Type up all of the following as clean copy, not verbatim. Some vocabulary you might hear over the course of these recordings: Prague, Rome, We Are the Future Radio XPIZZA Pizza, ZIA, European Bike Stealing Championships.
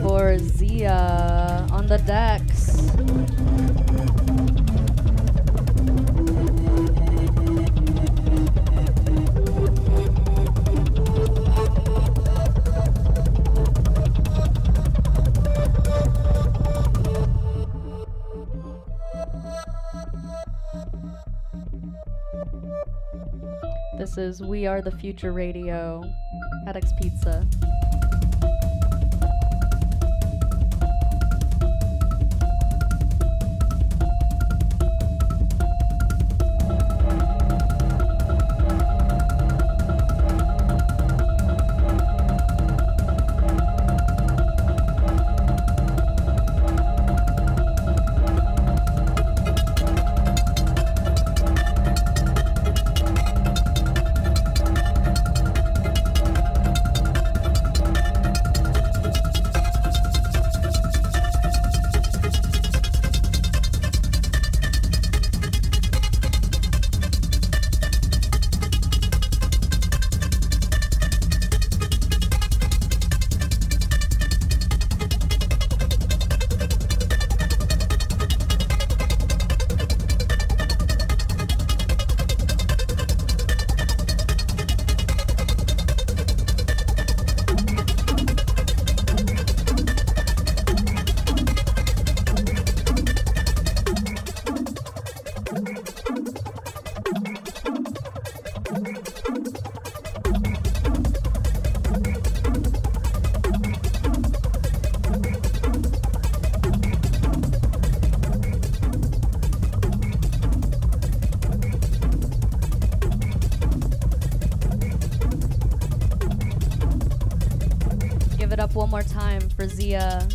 for Zia on the decks. This is We Are the Future Radio at XPIZZA. More time for Zia.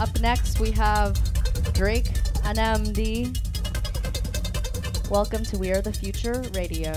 Up next we have Drake and MD. Welcome to We Are the Future Radio.